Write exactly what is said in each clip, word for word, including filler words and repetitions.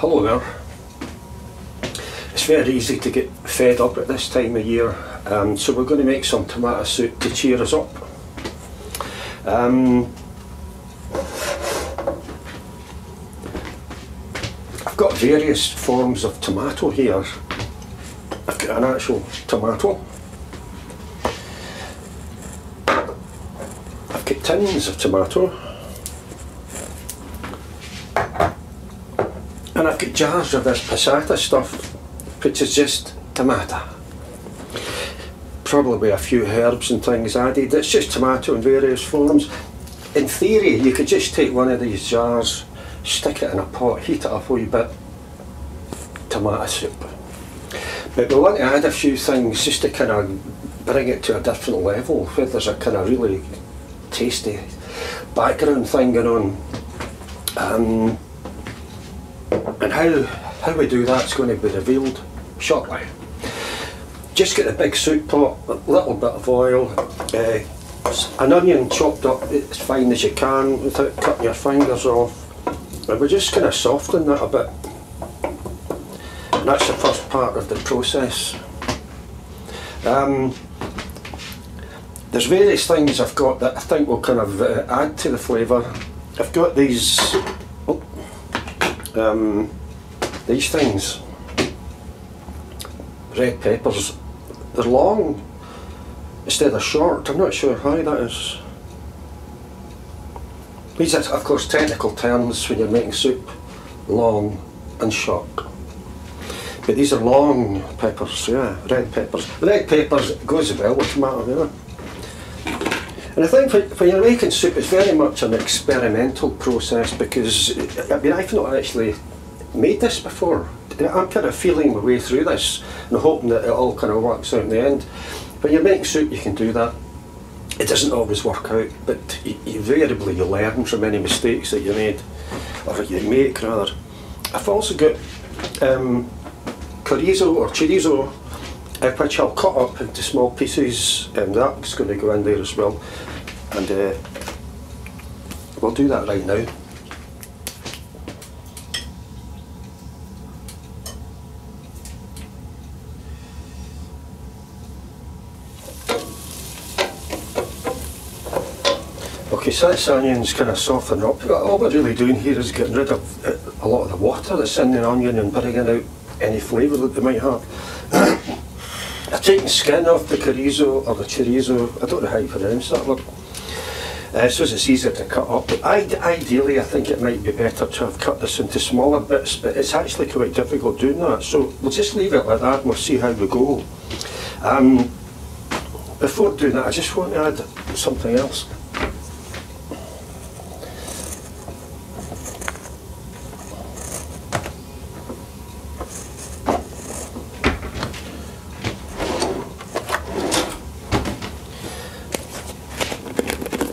Hello there. It's very easy to get fed up at this time of year, um, so we're going to make some tomato soup to cheer us up. Um, I've got various forms of tomato here. I've got an actual tomato. I've got tins of tomato. And I've got jars of this passata stuff, which is just tomato. Probably with a few herbs and things added. It's just tomato in various forms. In theory, you could just take one of these jars, stick it in a pot, heat it up a wee bit, tomato soup. But we want to add a few things just to kind of bring it to a different level, where there's a kind of really tasty background thing going on. Um, And how, how we do that is going to be revealed shortly. Just get a big soup pot, a little bit of oil, uh, an onion chopped up as fine as you can without cutting your fingers off. And we just kind of soften that a bit. And that's the first part of the process. Um, there's various things I've got that I think will kind of uh, add to the flavour. I've got these Um, these things, red peppers. They're long instead of short. I'm not sure how that is. These are, of course, technical terms when you're making soup, long and short. But these are long peppers, yeah, red peppers. Red peppers goes well with tomato, yeah. And I think when you're making soup, it's very much an experimental process, because I mean, I've not actually made this before. I'm kind of feeling my way through this and hoping that it all kind of works out in the end. When you're making soup, you can do that. It doesn't always work out, but you, you invariably you learn from any mistakes that you made, or that you make rather. I've also got um, chorizo or chorizo, Uh, which I'll cut up into small pieces, and that's going to go in there as well, and uh, we'll do that right now. Okay, so this onion's kind of softened up. All we're really doing here is getting rid of a lot of the water that's in the onion and bringing out any flavour that they might have. I've taken the skin off the chorizo, or the chorizo, I don't know how you pronounce that one. Uh, so it's easier to cut up. I, ideally I think it might be better to have cut this into smaller bits, but it's actually quite difficult doing that, so we'll just leave it like that and we'll see how we go. Um, before doing that, I just want to add something else.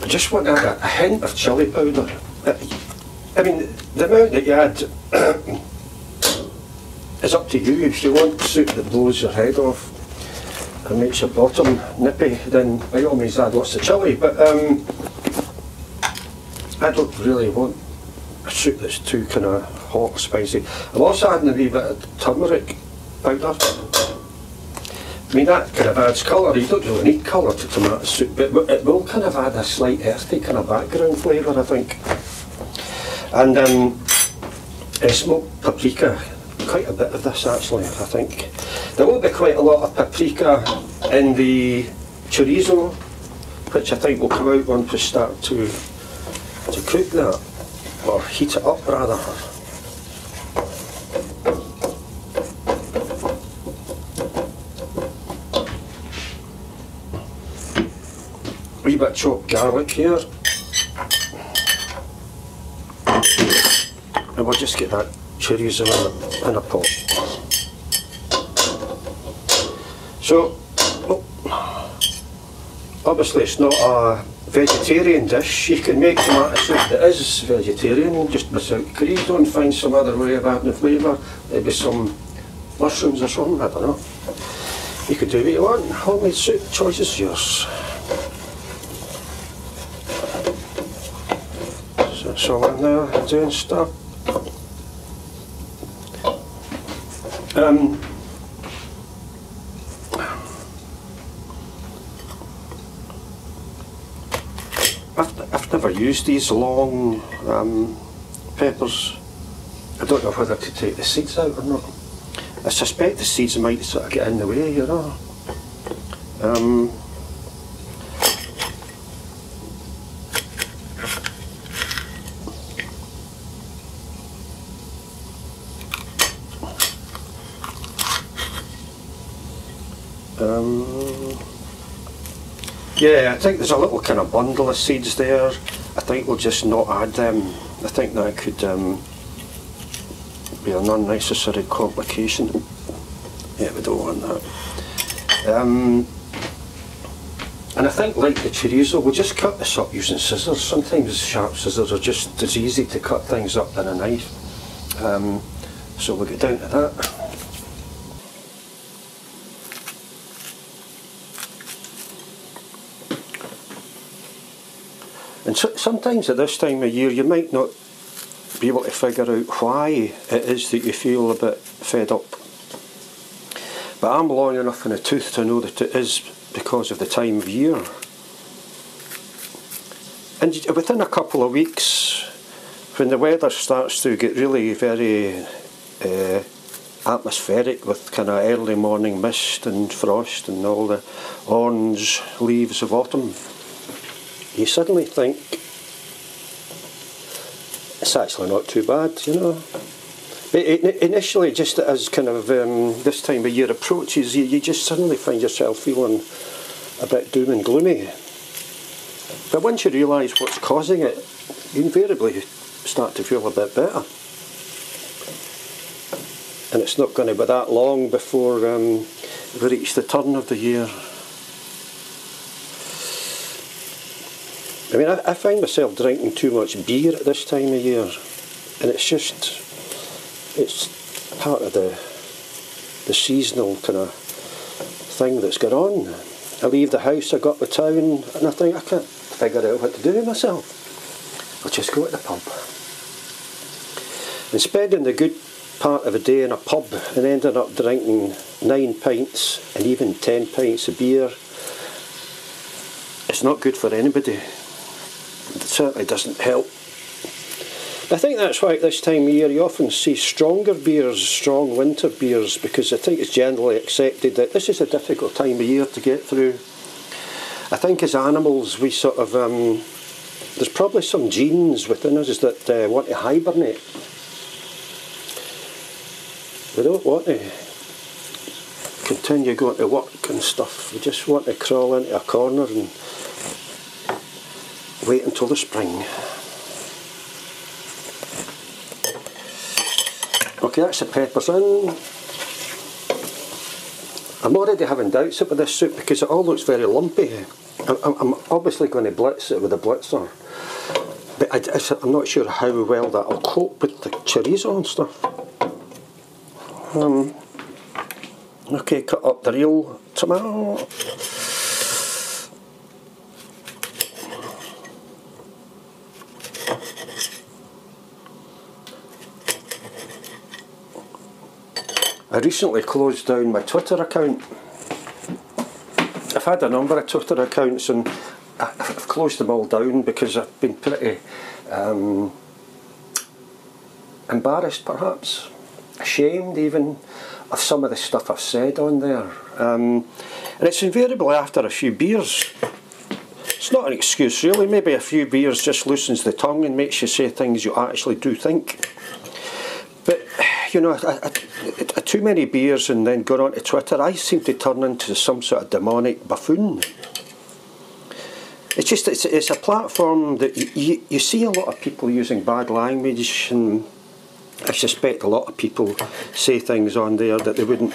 I just want to add a hint of chilli powder. I mean, the amount that you add is up to you. If you want soup that blows your head off and makes your bottom nippy, then by all means add lots of chilli, but um, I don't really want a soup that's too kind of hot or spicy. I'm also adding a wee bit of turmeric powder. I mean, that kind of adds colour. You don't really need colour to tomato soup, but it will kind of add a slight earthy kind of background flavour, I think. And um, uh, smoked paprika, quite a bit of this actually, I think. There will be quite a lot of paprika in the chorizo, which I think will come out once we start to, to cook that, or heat it up rather. A wee bit of chopped garlic here, and we'll just get that chorizo in a, in a pot. So, oh, obviously it's not a vegetarian dish. You can make tomato soup that is vegetarian, just without creed. Don't find some other way of adding flavour, maybe some mushrooms or something, I don't know. You could do what you want. Homemade soup, choice is yours. So I'm now doing stuff. Um, I've, I've never used these long um, peppers. I don't know whether to take the seeds out or not. I suspect the seeds might sort of get in the way, you know. Um, Um, yeah, I think there's a little kind of bundle of seeds there. I think we'll just not add them. I think that could um, be an unnecessary complication. Yeah, we don't want that. Um, and I think, like the chorizo, we'll just cut this up using scissors. Sometimes sharp scissors are just as easy to cut things up than a knife. Um, so we'll get down to that. And so, sometimes at this time of year you might not be able to figure out why it is that you feel a bit fed up. But I'm long enough in the tooth to know that it is because of the time of year. And within a couple of weeks, when the weather starts to get really very uh, atmospheric with kind of early morning mist and frost and all the orange leaves of autumn, you suddenly think, it's actually not too bad, you know. It, it, initially, just as kind of um, this time of year approaches, you, you just suddenly find yourself feeling a bit doom and gloomy. But once you realise what's causing it, you invariably start to feel a bit better. And it's not going to be that long before um, we reach the turn of the year. I mean, I, I find myself drinking too much beer at this time of year, and it's just, it's part of the the seasonal kind of thing that's got on. I leave the house, I go up the town, and I think, I can't figure out what to do with myself. I'll just go to the pub. And spending the good part of a day in a pub and ending up drinking nine pints and even ten pints of beer, it's not good for anybody. It certainly doesn't help. I think that's why at this time of year you often see stronger beers, strong winter beers, because I think it's generally accepted that this is a difficult time of year to get through. I think as animals we sort of, um, there's probably some genes within us that uh, want to hibernate. We don't want to continue going to work and stuff, we just want to crawl into a corner and wait until the spring. Okay, that's the peppers in. I'm already having doubts about this soup because it all looks very lumpy. I'm, I'm obviously going to blitz it with a blitzer, but I, I'm not sure how well that'll cope with the chorizo and stuff. Um, okay, cut up the real tomato. I recently closed down my Twitter account. I've had a number of Twitter accounts and I've closed them all down because I've been pretty um, embarrassed, perhaps, ashamed even, of some of the stuff I've said on there. Um, and it's invariably after a few beers. It's not an excuse really, maybe a few beers just loosens the tongue and makes you say things you actually do think. But, you know, I, I, I, too many beers and then going on to Twitter, I seem to turn into some sort of demonic buffoon. It's just, it's, it's a platform that you, you, you see a lot of people using bad language, and I suspect a lot of people say things on there that they wouldn't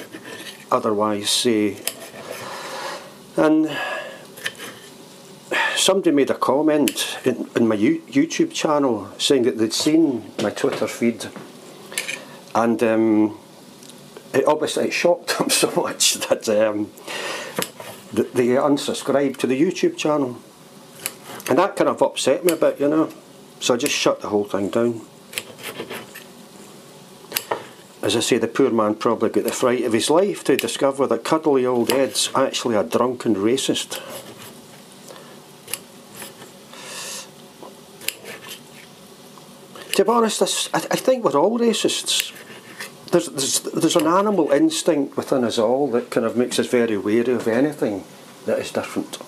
otherwise say. And somebody made a comment in, in my YouTube channel saying that they'd seen my Twitter feed, and um, it obviously it shocked them so much that, um, that they unsubscribed to the YouTube channel. And that kind of upset me a bit, you know. So I just shut the whole thing down. As I say, the poor man probably got the fright of his life to discover that cuddly old Ed's actually a drunken racist. To be honest, I, I think we're all racists. There's, there's, there's an animal instinct within us all that kind of makes us very wary of anything that is different.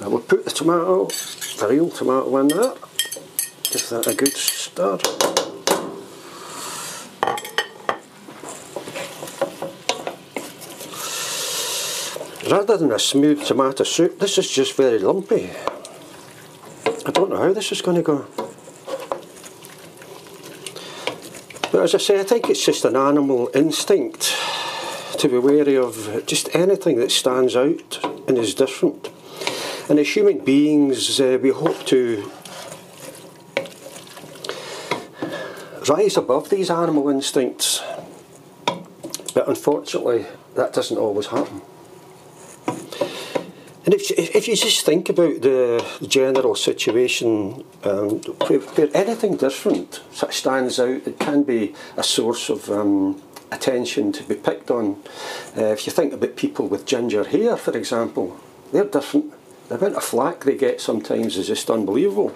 Now we'll put the tomato, the real tomato in there, give that a good stir. Rather than a smooth tomato soup, this is just very lumpy. I don't know how this is going to go. But as I say, I think it's just an animal instinct to be wary of just anything that stands out and is different. And as human beings, uh, we hope to rise above these animal instincts. But unfortunately, that doesn't always happen. And if, if you just think about the general situation um, where, where anything different sort of stands out, it can be a source of um, attention to be picked on. Uh, if you think about people with ginger hair, for example, they're different. The amount of flack they get sometimes is just unbelievable.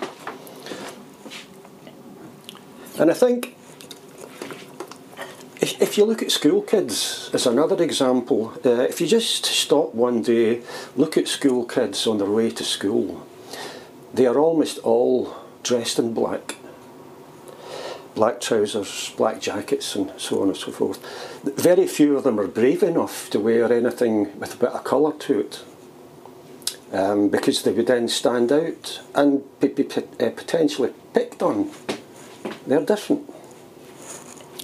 And I think if, if you look at school kids as another example, uh, if you just stop one day, look at school kids on their way to school, they are almost all dressed in black. Black trousers, black jackets and so on and so forth. Very few of them are brave enough to wear anything with a bit of colour to it, um, because they would then stand out and be, be uh, potentially picked on. They're different.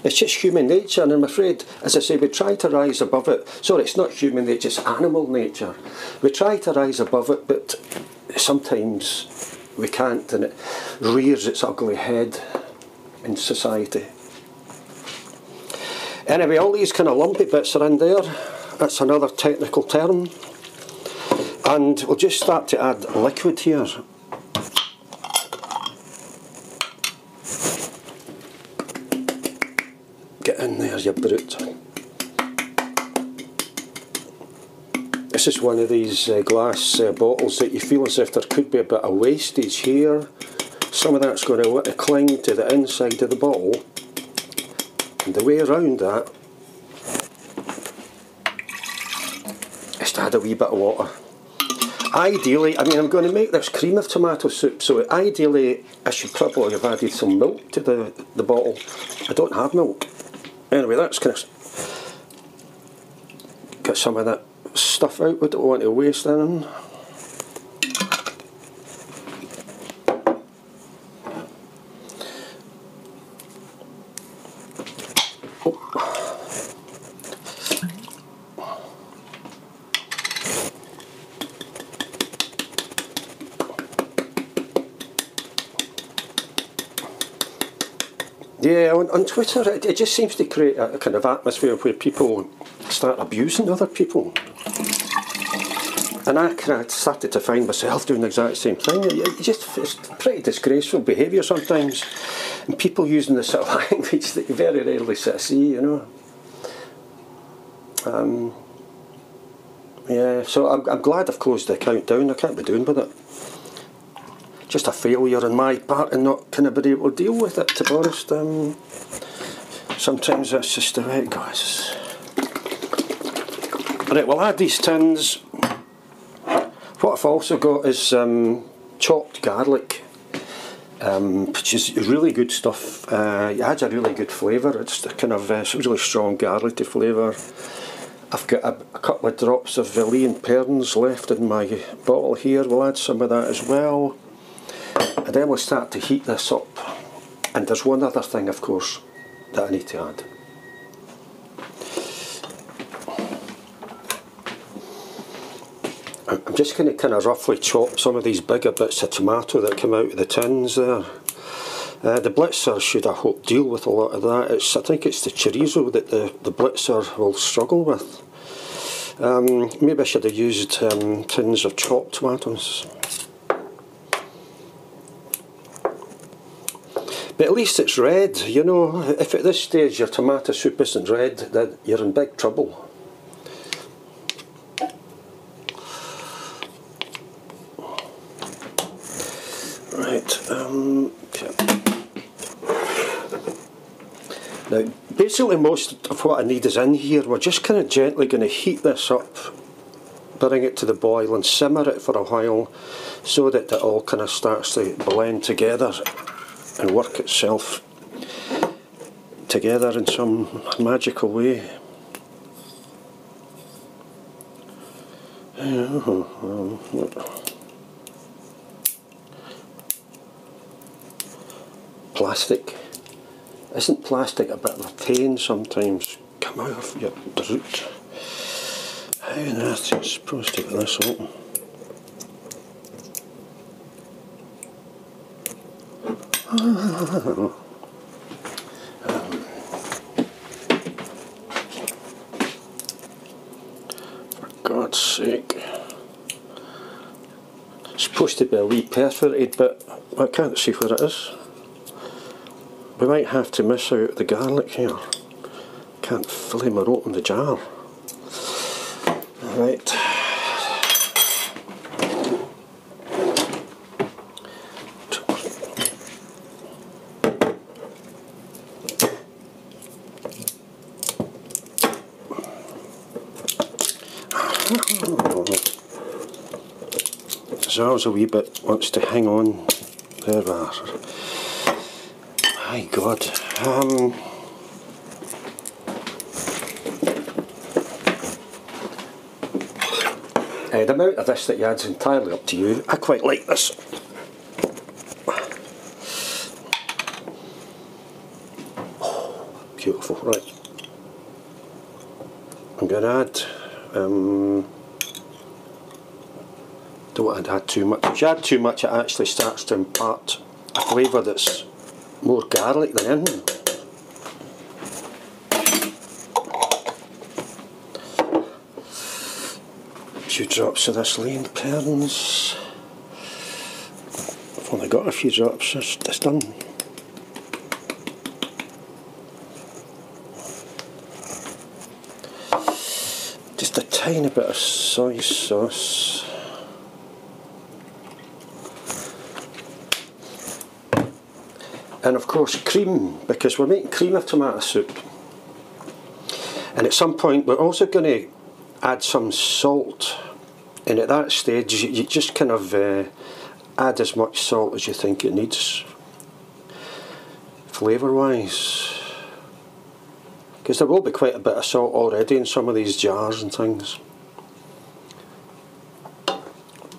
It's just human nature, and I'm afraid, as I say, we try to rise above it. Sorry, it's not human nature, it's animal nature. We try to rise above it, but sometimes we can't, and it rears its ugly head in society. Anyway, all these kind of lumpy bits are in there. That's another technical term. And we'll just start to add liquid here. Your brute. This is one of these uh, glass uh, bottles that you feel as if there could be a bit of wastage here. Some of that's going to want to cling to the inside of the bottle, and the way around that is to add a wee bit of water. Ideally, I mean, I'm going to make this cream of tomato soup, so ideally I should probably have added some milk to the, the bottle. I don't have milk. Anyway, that's kind of get some of that stuff out. We don't want to waste anything. Yeah, on, on Twitter, it, it just seems to create a, a kind of atmosphere where people start abusing other people. And I kind of started to find myself doing the exact same thing. It, it just, it's pretty disgraceful behaviour sometimes. And people using this sort of language that you very rarely see, you know. Um, yeah, so I'm, I'm glad I've closed the account down. I can't be doing with it. Just a failure on my part and not kind of being able to deal with it, to be honest. Um, sometimes that's just the way it goes. Right, we'll add these tins. What I've also got is um, chopped garlic, um, which is really good stuff. Uh, it adds a really good flavour. It's a kind of uh, really strong garlicky flavour. I've got a, a couple of drops of Eddy Burns left in my bottle here. We'll add some of that as well. And then we'll start to heat this up. And there's one other thing, of course, that I need to add. I'm just going to kind of roughly chop some of these bigger bits of tomato that come out of the tins there. Uh, the Blitzer should, I hope, deal with a lot of that. It's, I think it's the chorizo that the, the Blitzer will struggle with. Um, maybe I should have used um, tins of chopped tomatoes. But at least it's red, you know. If at this stage your tomato soup isn't red, then you're in big trouble. Right, um, okay. Now, basically most of what I need is in here. We're just kind of gently going to heat this up, bring it to the boil and simmer it for a while so that it all kind of starts to blend together and work itself together in some magical way. Plastic. Isn't plastic a bit of a pain sometimes? Come out of your root. How on earth are you supposed to get this open? um, for God's sake. It's supposed to be a wee perforated, but I can't see where it is. We might have to miss out the garlic here. Can't flame or open the jar. Right. The jar's a wee bit, wants to hang on. There we are. My God, um, uh, the amount of this that you add is entirely up to you. I quite like this. Oh, beautiful, right. I'm going to add, um, don't want to add too much. If you add too much it actually starts to impart a flavour that's more garlic than anything. A few drops of this Lane Perns. I've only got a few drops, it's, it's done. Just a tiny bit of soy sauce. And of course cream, because we're making cream of tomato soup. And at some point we're also going to add some salt, and at that stage you, you just kind of uh, add as much salt as you think it needs flavour wise, because there will be quite a bit of salt already in some of these jars and things.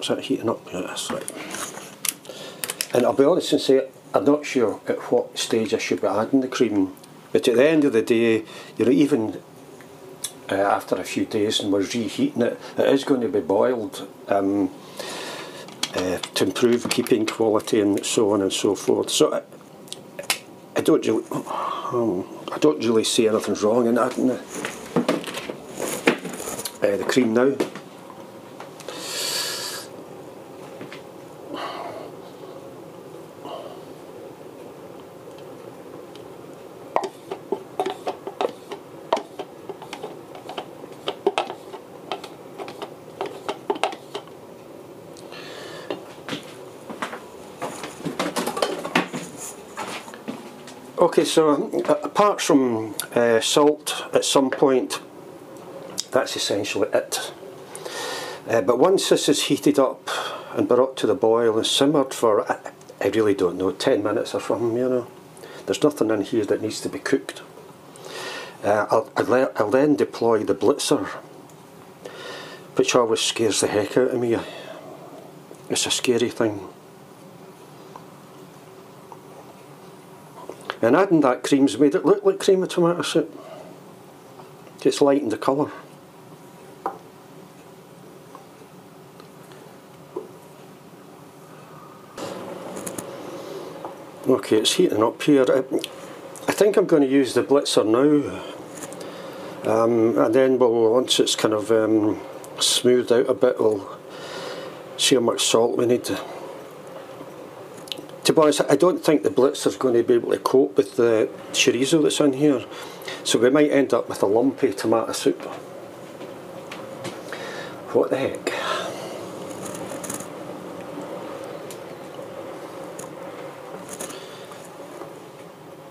Is that heating up? Yeah, that's right. And I'll be honest and say I'm not sure at what stage I should be adding the cream, but at the end of the day, you know, even uh, after a few days and we're reheating it, it is going to be boiled um, uh, to improve keeping quality and so on and so forth. So I, I don't really, oh, I don't really see anything wrong in adding the, uh, the cream now. Okay, so apart from uh, salt at some point, that's essentially it. Uh, but once this is heated up and brought to the boil and simmered for, I, I really don't know, ten minutes or something, you know. There's nothing in here that needs to be cooked. Uh, I'll, I'll, I'll then deploy the blitzer, which always scares the heck out of me. It's a scary thing. And adding that cream's made it look like cream of tomato soup. It's lightened the colour. Okay, it's heating up here. I, I think I'm going to use the blitzer now. Um, and then we'll, once it's kind of um, smoothed out a bit, we'll see how much salt we need. be honest, I don't think the Blitzer's going to be able to cope with the chorizo that's in here, so we might end up with a lumpy tomato soup. What the heck?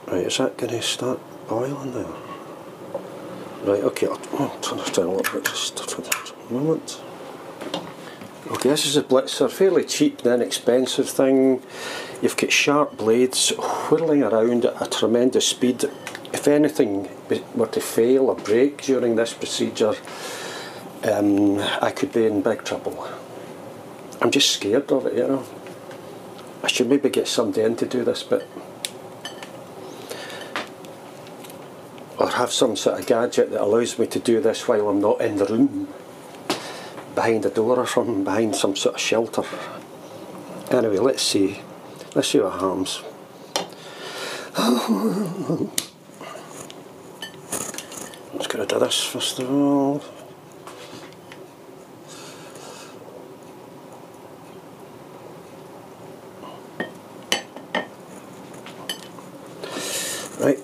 Right, is that going to start boiling now? Right, okay, I'll, I'll turn this down a little bit just for that moment. Okay, this is a Blitzer, fairly cheap and inexpensive thing. You've got sharp blades whirling around at a tremendous speed. If anything were to fail or break during this procedure, um, I could be in big trouble. I'm just scared of it, you know. I should maybe get somebody in to do this bit. Or have some sort of gadget that allows me to do this while I'm not in the room. Behind a door or something, behind some sort of shelter. Anyway, let's see. Let's see what happens. Let's get rid of this first of all. Right.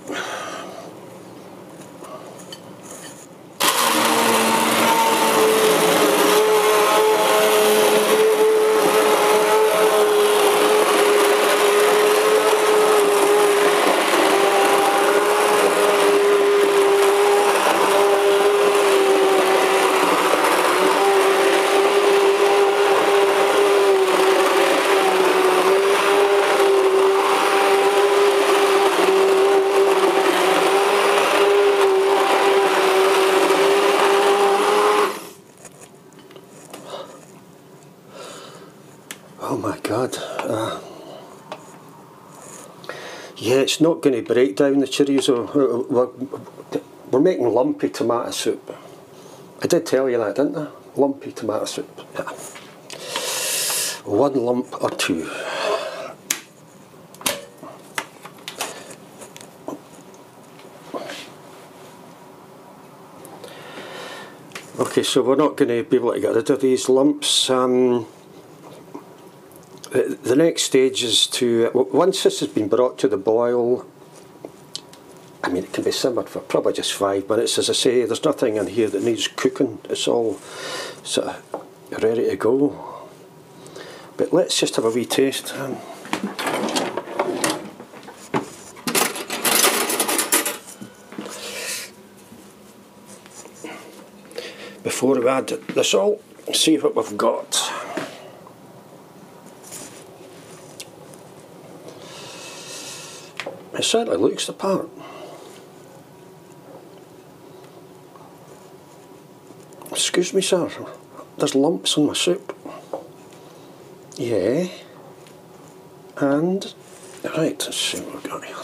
Oh my god, uh, yeah, it's not going to break down the chorizo. We're, we're making lumpy tomato soup. I did tell you that, didn't I? Lumpy tomato soup. Yeah. One lump or two. Okay, so we're not going to be able to get rid of these lumps. Um, The next stage is to, once this has been brought to the boil, I mean it can be simmered for probably just five minutes. As I say, there's nothing in here that needs cooking, it's all sort of ready to go. But let's just have a wee taste. Before we add the salt, see what we've got. It certainly looks the part. Excuse me, sir. There's lumps in my soup. Yeah. And right, let's see what we've got here.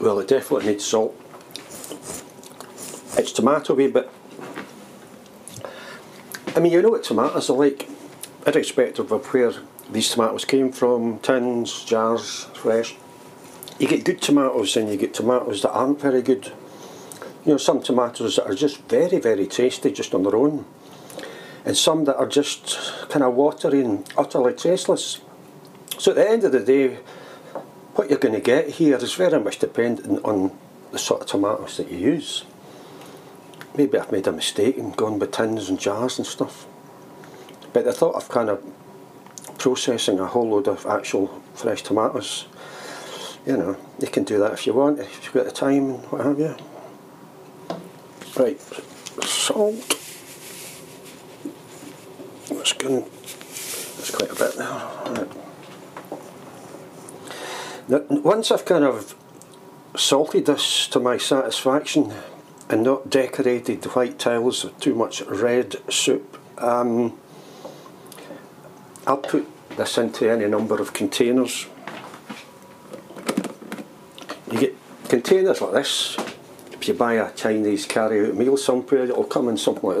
Well, it definitely needs salt. It's tomato-y, but I mean, you know what tomatoes are like, irrespective of where these tomatoes came from, tins, jars, fresh. You get good tomatoes and you get tomatoes that aren't very good. You know, some tomatoes that are just very, very tasty just on their own, and some that are just kind of watery and utterly tasteless. So at the end of the day, what you're going to get here is very much dependent on the sort of tomatoes that you use. Maybe I've made a mistake and gone with tins and jars and stuff. But the thought of kind of processing a whole load of actual fresh tomatoes, you know, you can do that if you want, if you've got the time and what have you. Right, salt. That's good. That's quite a bit now. Right. Now, once I've kind of salted this to my satisfaction and not decorated the white tiles with too much red soup, um, I'll put this into any number of containers. You get containers like this. If you buy a Chinese carry-out meal somewhere, it'll come in something like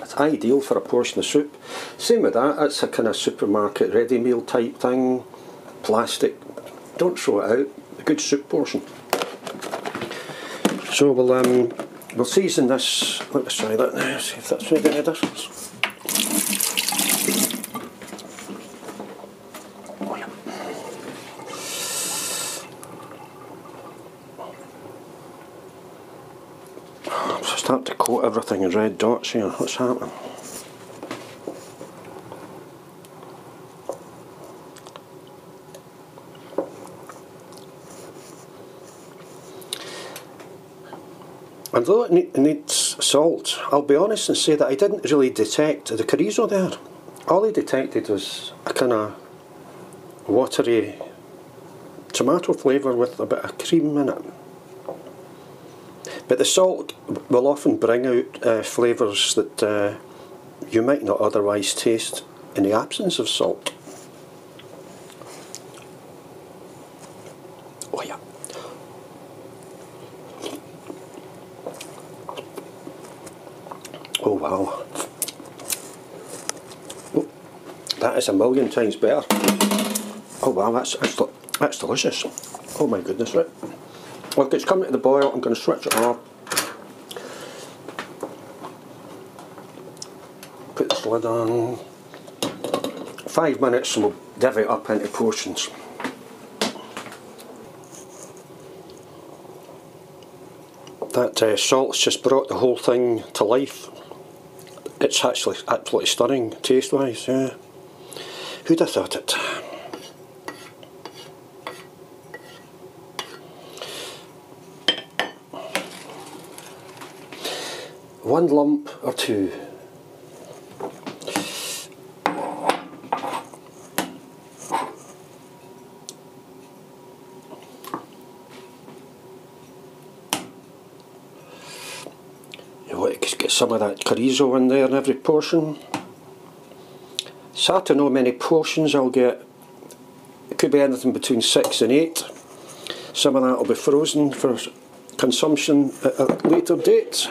that. It's ideal for a portion of soup. Same with that, it's a kind of supermarket ready meal type thing. Plastic, don't throw it out. A good soup portion. So we'll um, we'll season this. Let us try that now. See if that's made any difference. Oh, yeah. I'm just starting to coat everything in red dots here. What's happening? And though it needs salt, I'll be honest and say that I didn't really detect the chorizo there. All I detected was a kind of watery tomato flavour with a bit of cream in it. But the salt will often bring out uh, flavours that uh, you might not otherwise taste in the absence of salt. Oh wow, oh, that is a million times better. Oh wow, that's, that's, that's delicious. Oh my goodness, right. Well, if it's coming to the boil, I'm going to switch it off. Put the lid on. Five minutes and we'll divvy it up into portions. That uh, salt's just brought the whole thing to life. It's actually absolutely stunning, taste-wise, yeah. Who'd have thought it? One lump or two. Get some of that chorizo in there in every portion. Sad to know how many portions I'll get. It could be anything between six and eight. Some of that will be frozen for consumption at a later date.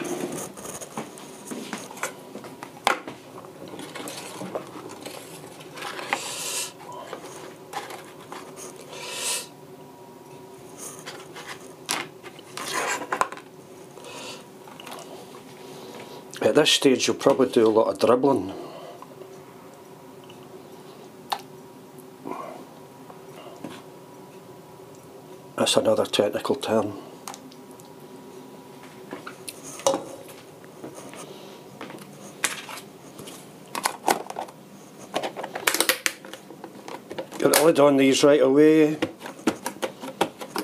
At this stage you'll probably do a lot of dribbling. That's another technical term. Get the lid on these right away.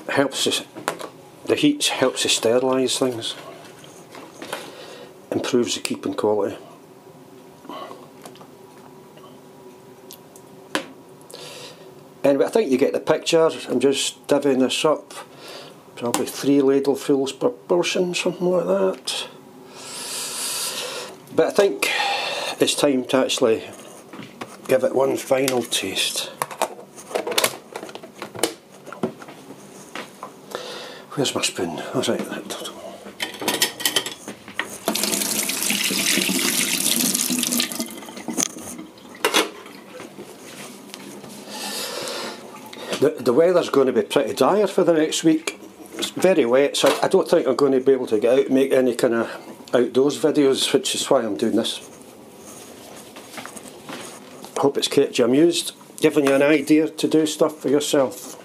Helps us, the heat helps us sterilise things. Improves the keeping quality. Anyway, I think you get the picture. I'm just divvying this up. Probably three ladlefuls per portion, something like that. But I think it's time to actually give it one final taste. Where's my spoon? All right, that. The, the weather's going to be pretty dire for the next week. It's very wet, so I don't think I'm going to be able to get out and make any kind of outdoors videos, which is why I'm doing this. Hope it's kept you amused, giving you an idea to do stuff for yourself.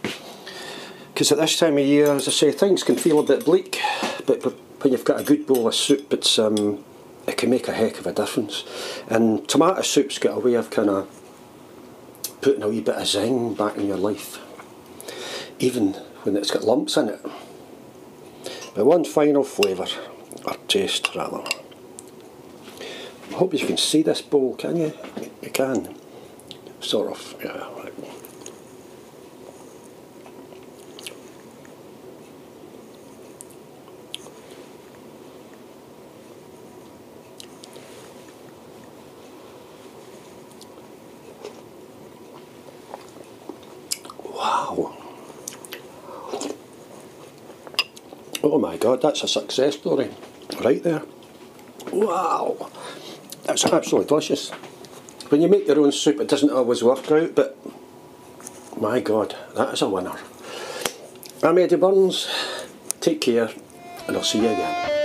Because at this time of year, as I say, things can feel a bit bleak, but when you've got a good bowl of soup, it's um, it can make a heck of a difference. And tomato soup's got a way of kind of putting a wee bit of zing back in your life, even when it's got lumps in it. But one final flavour, or taste rather. I hope you can see this bowl, can you? You can. Sort of, yeah. Right. Oh my god, that's a success story right there. Wow, It's absolutely delicious. When you make your own soup, it doesn't always work out, but my God, that is a winner. I'm Eddy Burns, take care, and I'll see you again.